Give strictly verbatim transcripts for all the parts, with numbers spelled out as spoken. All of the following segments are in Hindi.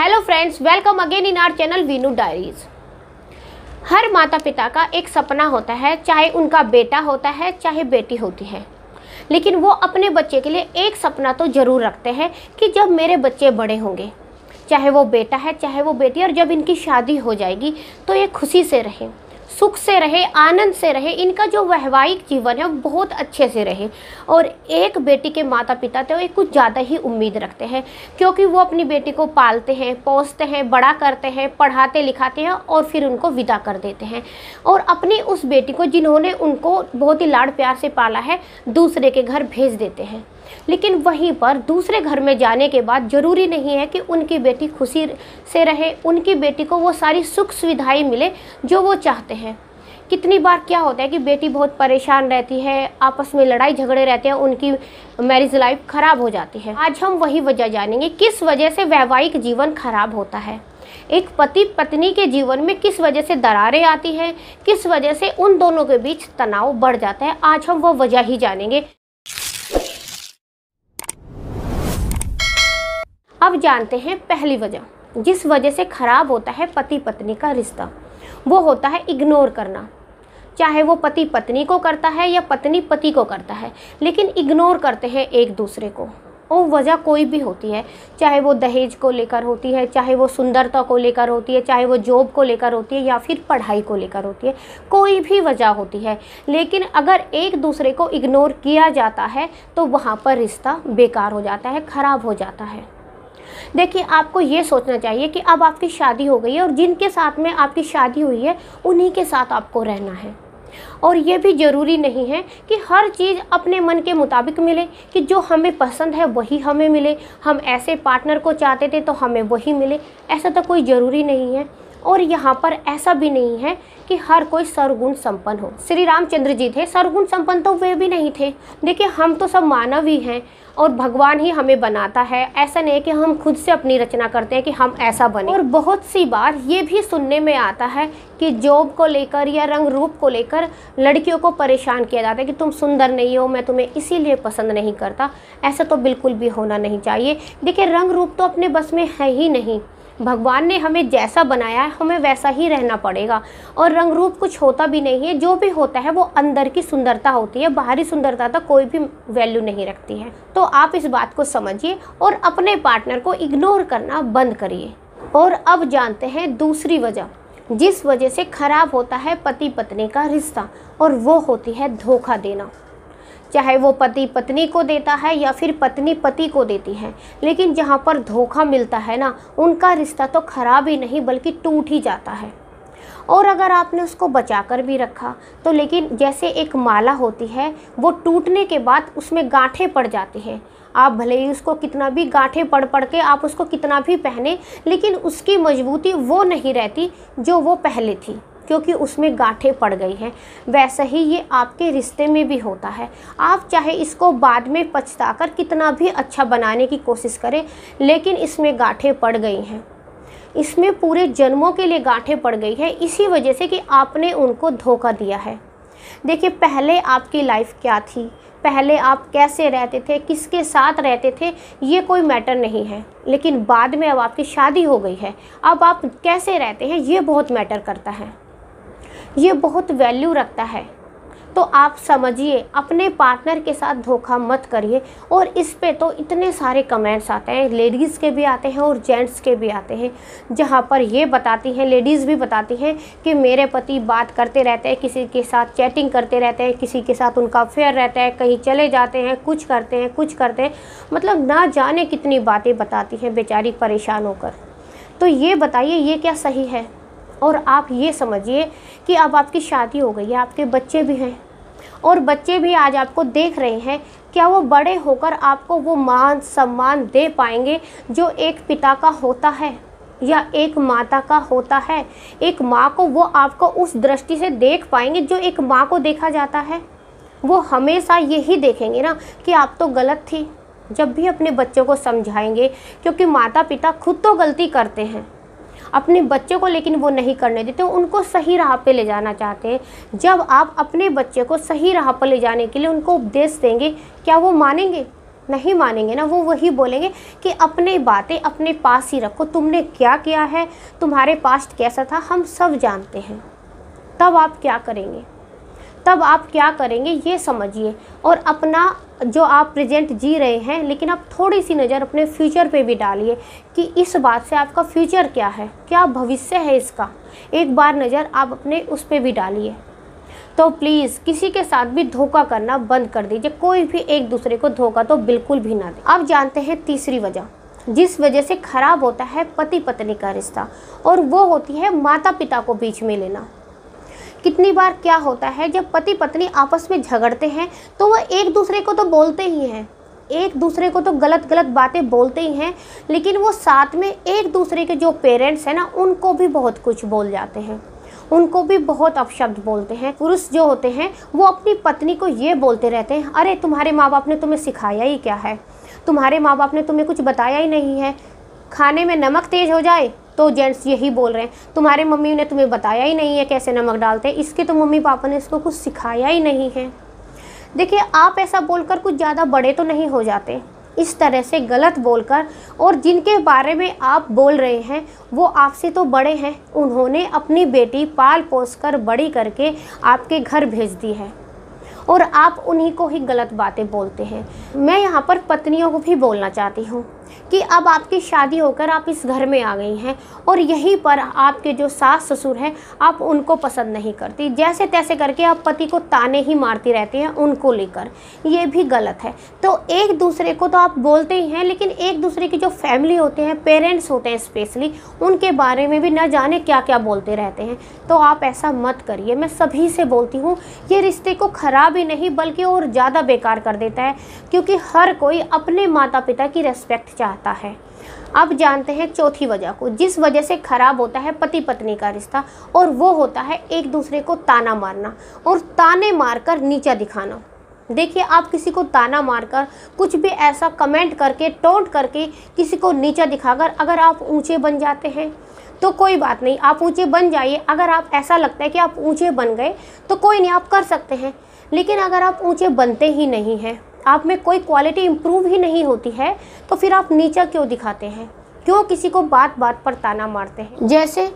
Hello friends, welcome again in our channel Veenu diaries. हर माता पिता का एक सपना होता है, चाहे उनका बेटा होता है चाहे बेटी होती है, लेकिन वो अपने बच्चे के लिए एक सपना तो ज़रूर रखते हैं कि जब मेरे बच्चे बड़े होंगे, चाहे वो बेटा है चाहे वो बेटी, और जब इनकी शादी हो जाएगी तो ये खुशी से रहें, सुख से रहे, आनंद से रहे, इनका जो वैवाहिक जीवन है बहुत अच्छे से रहे। और एक बेटी के माता पिता तो एक कुछ ज़्यादा ही उम्मीद रखते हैं, क्योंकि वो अपनी बेटी को पालते हैं, पोसते हैं, बड़ा करते हैं, पढ़ाते लिखाते हैं और फिर उनको विदा कर देते हैं। और अपनी उस बेटी को जिन्होंने उनको बहुत ही लाड़ प्यार से पाला है, दूसरे के घर भेज देते हैं। लेकिन वहीं पर दूसरे घर में जाने के बाद ज़रूरी नहीं है कि उनकी बेटी खुशी से रहे, उनकी बेटी को वो सारी सुख सुविधाएं मिले जो वो चाहते हैं। कितनी बार क्या होता है कि बेटी बहुत परेशान रहती है, आपस में लड़ाई झगड़े रहते हैं, उनकी मैरिज लाइफ ख़राब हो जाती है। आज हम वही वजह जानेंगे, किस वजह से वैवाहिक जीवन खराब होता है, एक पति पत्नी के जीवन में किस वजह से दरारें आती हैं, किस वजह से उन दोनों के बीच तनाव बढ़ जाता है। आज हम वो वजह ही जानेंगे। अब जानते हैं पहली वजह, जिस वजह से खराब होता है पति पत्नी का रिश्ता, वो होता है इग्नोर करना। चाहे वो पति पत्नी को करता है या पत्नी पति को करता है, लेकिन इग्नोर करते हैं एक दूसरे को। और वजह कोई भी होती है, चाहे वो दहेज को लेकर होती है, चाहे वो सुंदरता को लेकर होती है, चाहे वो जॉब को लेकर होती है, या फिर पढ़ाई को लेकर होती है, कोई भी वजह होती है, लेकिन अगर एक दूसरे को इग्नोर किया जाता है तो वहाँ पर रिश्ता बेकार हो जाता है, ख़राब हो जाता है। देखिए, आपको ये सोचना चाहिए कि अब आपकी शादी हो गई है और जिनके साथ में आपकी शादी हुई है उन्हीं के साथ आपको रहना है। और ये भी ज़रूरी नहीं है कि हर चीज़ अपने मन के मुताबिक मिले, कि जो हमें पसंद है वही हमें मिले, हम ऐसे पार्टनर को चाहते थे तो हमें वही मिले, ऐसा तो कोई ज़रूरी नहीं है। और यहाँ पर ऐसा भी नहीं है कि हर कोई सर्वगुण संपन्न हो। श्री रामचंद्र जी थे, सर्वगुण संपन्न तो वे भी नहीं थे। देखिए, हम तो सब मानव ही हैं और भगवान ही हमें बनाता है, ऐसा नहीं कि हम खुद से अपनी रचना करते हैं कि हम ऐसा बने। और बहुत सी बार ये भी सुनने में आता है कि जॉब को लेकर या रंग रूप को लेकर लड़कियों को परेशान किया जाता है कि तुम सुंदर नहीं हो, मैं तुम्हें इसीलिए पसंद नहीं करता। ऐसा तो बिल्कुल भी होना नहीं चाहिए। देखिए, रंग रूप तो अपने बस में है ही नहीं, भगवान ने हमें जैसा बनाया है हमें वैसा ही रहना पड़ेगा। और रंग रूप कुछ होता भी नहीं है, जो भी होता है वो अंदर की सुंदरता होती है, बाहरी सुंदरता तक कोई भी वैल्यू नहीं रखती है। तो आप इस बात को समझिए और अपने पार्टनर को इग्नोर करना बंद करिए। और अब जानते हैं दूसरी वजह, जिस वजह से खराब होता है पति पत्नी का रिश्ता, और वो होती है धोखा देना। चाहे वो पति पत्नी को देता है या फिर पत्नी पति को देती है, लेकिन जहाँ पर धोखा मिलता है ना, उनका रिश्ता तो खराब ही नहीं बल्कि टूट ही जाता है। और अगर आपने उसको बचा कर भी रखा तो, लेकिन जैसे एक माला होती है, वो टूटने के बाद उसमें गांठें पड़ जाती हैं। आप भले ही उसको कितना भी गांठें पड़ पड़ के आप उसको कितना भी पहने, लेकिन उसकी मजबूती वो नहीं रहती जो वो पहले थी, क्योंकि उसमें गांठें पड़ गई हैं। वैसे ही ये आपके रिश्ते में भी होता है। आप चाहे इसको बाद में पछता कर कितना भी अच्छा बनाने की कोशिश करें, लेकिन इसमें गांठें पड़ गई हैं, इसमें पूरे जन्मों के लिए गांठें पड़ गई हैं, इसी वजह से कि आपने उनको धोखा दिया है। देखिए, पहले आपकी लाइफ क्या थी, पहले आप कैसे रहते थे, किसके साथ रहते थे, ये कोई मैटर नहीं है, लेकिन बाद में अब आपकी शादी हो गई है, अब आप कैसे रहते हैं ये बहुत मैटर करता है, ये बहुत वैल्यू रखता है। तो आप समझिए, अपने पार्टनर के साथ धोखा मत करिए। और इस पे तो इतने सारे कमेंट्स आते हैं, लेडीज़ के भी आते हैं और जेंट्स के भी आते हैं, जहाँ पर ये बताती हैं, लेडीज़ भी बताती हैं कि मेरे पति बात करते रहते हैं, किसी के साथ चैटिंग करते रहते हैं, किसी के साथ उनका अफेयर रहता है, कहीं चले जाते हैं, कुछ करते हैं कुछ करते हैं, मतलब ना जाने कितनी बातें बताती हैं बेचारी परेशान होकर। तो ये बताइए, ये क्या सही है? और आप ये समझिए कि अब आपकी शादी हो गई है, आपके बच्चे भी हैं, और बच्चे भी आज आपको देख रहे हैं, क्या वो बड़े होकर आपको वो मान सम्मान दे पाएंगे जो एक पिता का होता है या एक माता का होता है? एक माँ को वो आपको उस दृष्टि से देख पाएंगे जो एक माँ को देखा जाता है? वो हमेशा यही देखेंगे ना कि आप तो गलत थी, जब भी अपने बच्चों को समझाएंगे, क्योंकि माता पिता खुद तो गलती करते हैं अपने बच्चों को, लेकिन वो नहीं करने देते, उनको सही राह पे ले जाना चाहते हैं। जब आप अपने बच्चे को सही राह पर ले जाने के लिए उनको उपदेश देंगे, क्या वो मानेंगे? नहीं मानेंगे ना, वो वही बोलेंगे कि अपनी बातें अपने पास ही रखो, तुमने क्या किया है, तुम्हारे पास्ट कैसा था, हम सब जानते हैं। तब आप क्या करेंगे, तब आप क्या करेंगे ये समझिए। और अपना जो आप प्रेजेंट जी रहे हैं, लेकिन आप थोड़ी सी नज़र अपने फ्यूचर पे भी डालिए कि इस बात से आपका फ्यूचर क्या है, क्या भविष्य है इसका, एक बार नज़र आप अपने उस पे भी डालिए। तो प्लीज़ किसी के साथ भी धोखा करना बंद कर दीजिए, कोई भी एक दूसरे को धोखा तो बिल्कुल भी ना दें। अब जानते हैं तीसरी वजह जिस वजह से ख़राब होता है पति पत्नी का रिश्ता, और वो होती है माता पिता को बीच में लेना। कितनी बार क्या होता है, जब पति पत्नी आपस में झगड़ते हैं तो वह एक दूसरे को तो बोलते ही हैं, एक दूसरे को तो गलत गलत बातें बोलते ही हैं, लेकिन वो साथ में एक दूसरे के जो पेरेंट्स हैं ना, उनको भी बहुत कुछ बोल जाते हैं, उनको भी बहुत अपशब्द बोलते हैं। पुरुष जो होते हैं वो अपनी पत्नी को ये बोलते रहते हैं, अरे तुम्हारे माँ बाप ने तुम्हें सिखाया ही क्या है, तुम्हारे माँ बाप ने तुम्हें कुछ बताया ही नहीं है, खाने में नमक तेज़ हो जाए तो जेंट्स यही बोल रहे हैं, तुम्हारे मम्मी ने तुम्हें बताया ही नहीं है कैसे नमक डालते हैं, इसके तो मम्मी पापा ने इसको कुछ सिखाया ही नहीं है। देखिए आप ऐसा बोलकर कुछ ज़्यादा बड़े तो नहीं हो जाते, इस तरह से गलत बोलकर। और जिनके बारे में आप बोल रहे हैं वो आपसे तो बड़े हैं, उन्होंने अपनी बेटी पाल पोस कर बड़ी करके आपके घर भेज दी है और आप उन्हीं को ही गलत बातें बोलते हैं। मैं यहाँ पर पत्नियों को भी बोलना चाहती हूँ कि अब आपकी शादी होकर आप इस घर में आ गई हैं और यहीं पर आपके जो सास ससुर हैं आप उनको पसंद नहीं करती, जैसे तैसे करके आप पति को ताने ही मारती रहती हैं उनको लेकर, ये भी गलत है। तो एक दूसरे को तो आप बोलते ही हैं, लेकिन एक दूसरे की जो फैमिली होते हैं, पेरेंट्स होते हैं स्पेशली, उनके बारे में भी ना जाने क्या क्या बोलते रहते हैं। तो आप ऐसा मत करिए, मैं सभी से बोलती हूँ, ये रिश्ते को ख़राब ही नहीं बल्कि और ज़्यादा बेकार कर देता है, क्योंकि हर कोई अपने माता पिता की रेस्पेक्ट चाहता है। अब जानते हैं चौथी वजह को जिस वजह से खराब होता है पति पत्नी का रिश्ता, और वो होता है एक दूसरे को ताना मारना और ताने मारकर नीचा दिखाना। देखिए आप किसी को ताना मारकर, कुछ भी ऐसा कमेंट करके, टोंट करके, किसी को नीचा दिखाकर अगर आप ऊंचे बन जाते हैं तो कोई बात नहीं, आप ऊंचे बन जाइए। अगर आप ऐसा लगता है कि आप ऊंचे बन गए तो कोई नहीं, आप कर सकते हैं। लेकिन अगर आप ऊंचे बनते ही नहीं हैं, आप में कोई क्वालिटी इम्प्रूव ही नहीं होती है, तो फिर आप नीचा क्यों दिखाते हैं, क्यों किसी को बात बात पर ताना मारते हैं। जैसे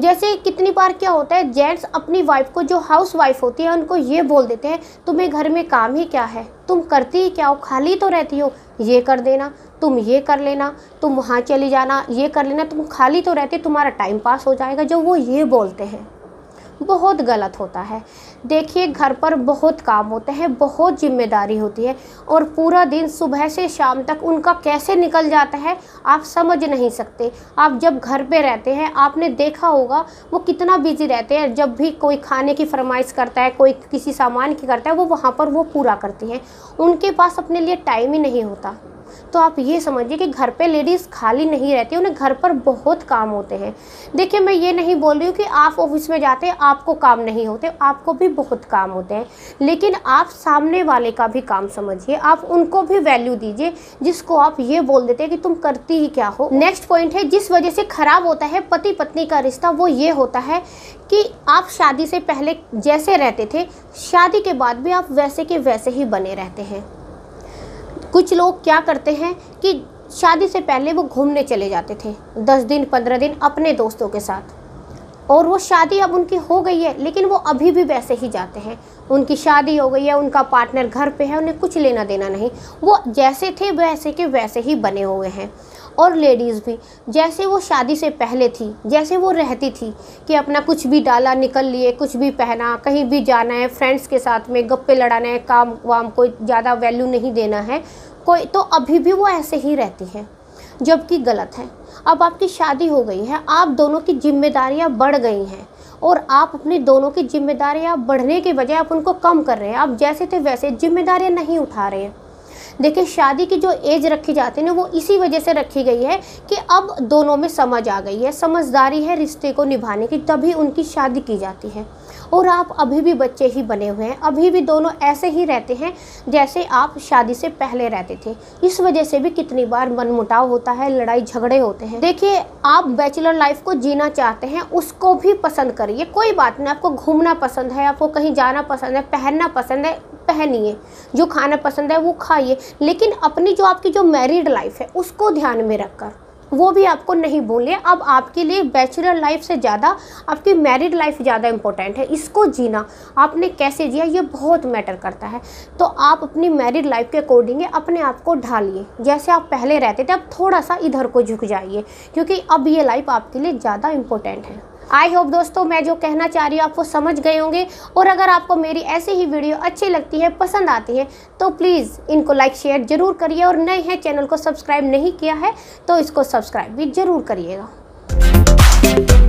जैसे कितनी बार क्या होता है, जेंट्स अपनी वाइफ को, जो हाउस वाइफ होती है, उनको ये बोल देते हैं, तुम्हें घर में काम ही क्या है, तुम करती ही क्या हो, खाली तो रहती हो, ये कर देना, तुम ये कर लेना, तुम वहाँ चली जाना, ये कर लेना, तुम खाली तो रहते, तुम्हारा टाइम पास हो जाएगा। जो वो ये बोलते हैं बहुत गलत होता है। देखिए घर पर बहुत काम होते हैं, बहुत जिम्मेदारी होती है, और पूरा दिन सुबह से शाम तक उनका कैसे निकल जाता है आप समझ नहीं सकते। आप जब घर पे रहते हैं आपने देखा होगा वो कितना बिजी रहते हैं, जब भी कोई खाने की फरमाइश करता है, कोई किसी सामान की करता है, वो वहाँ पर वो पूरा करती हैं, उनके पास अपने लिए टाइम ही नहीं होता। तो आप ये समझिए कि घर पे लेडीज़ खाली नहीं रहती, उन्हें घर पर बहुत काम होते हैं। देखिए मैं ये नहीं बोल रही हूँ कि आप ऑफिस में जाते हैं आपको काम नहीं होते, आपको भी बहुत काम होते हैं, लेकिन आप सामने वाले का भी काम समझिए, आप उनको भी वैल्यू दीजिए जिसको आप ये बोल देते हैं कि तुम करती ही क्या हो। नेक्स्ट पॉइंट है जिस वजह से ख़राब होता है पति पत्नी का रिश्ता, वो ये होता है कि आप शादी से पहले जैसे रहते थे, शादी के बाद भी आप वैसे के वैसे ही बने रहते हैं। कुछ लोग क्या करते हैं कि शादी से पहले वो घूमने चले जाते थे दस दिन पंद्रह दिन अपने दोस्तों के साथ, और वो शादी अब उनकी हो गई है लेकिन वो अभी भी वैसे ही जाते हैं। उनकी शादी हो गई है, उनका पार्टनर घर पे है, उन्हें कुछ लेना देना नहीं, वो जैसे थे वैसे के वैसे ही बने हुए हैं। और लेडीज़ भी जैसे वो शादी से पहले थी, जैसे वो रहती थी कि अपना कुछ भी डाला, निकल लिए, कुछ भी पहना, कहीं भी जाना है, फ्रेंड्स के साथ में गप्पे लड़ाना है, काम वाम कोई ज़्यादा वैल्यू नहीं देना है कोई, तो अभी भी वो ऐसे ही रहती हैं, जबकि गलत है। अब आपकी शादी हो गई है, आप दोनों की जिम्मेदारियाँ बढ़ गई हैं, और आप अपनी दोनों की जिम्मेदारियाँ बढ़ने के बजाय आप उनको कम कर रहे हैं, आप जैसे थे वैसे जिम्मेदारियाँ नहीं उठा रहे हैं। देखिए शादी की जो एज रखी जाती है ना, वो इसी वजह से रखी गई है कि अब दोनों में समझ आ गई है, समझदारी है, रिश्ते को निभाने की, तभी उनकी शादी की जाती है। और आप अभी भी बच्चे ही बने हुए हैं, अभी भी दोनों ऐसे ही रहते हैं जैसे आप शादी से पहले रहते थे। इस वजह से भी कितनी बार मनमुटाव होता है, लड़ाई झगड़े होते हैं। देखिए, आप बैचलर लाइफ को जीना चाहते हैं, उसको भी पसंद करिए, कोई बात नहीं। आपको घूमना पसंद है, आपको कहीं जाना पसंद है, पहनना पसंद है पहनिए, जो खाना पसंद है वो खाइए, लेकिन अपनी जो आपकी जो मैरिड लाइफ है उसको ध्यान में रखकर वो भी आपको नहीं भूले। अब आपके लिए बैचलर लाइफ से ज़्यादा आपकी मैरिड लाइफ ज़्यादा इम्पोर्टेंट है। इसको जीना आपने कैसे जिया ये बहुत मैटर करता है। तो आप अपनी मैरिड लाइफ के अकॉर्डिंग अपने आप को ढालिए, जैसे आप पहले रहते थे अब थोड़ा सा इधर को झुक जाइए, क्योंकि अब ये लाइफ आपके लिए ज़्यादा इम्पोर्टेंट है। आई होप दोस्तों मैं जो कहना चाह रही हूँ आप वो समझ गए होंगे, और अगर आपको मेरी ऐसी ही वीडियो अच्छी लगती है, पसंद आती है, तो प्लीज़ इनको लाइक शेयर ज़रूर करिए, और नए हैं चैनल को सब्सक्राइब नहीं किया है तो इसको सब्सक्राइब भी ज़रूर करिएगा।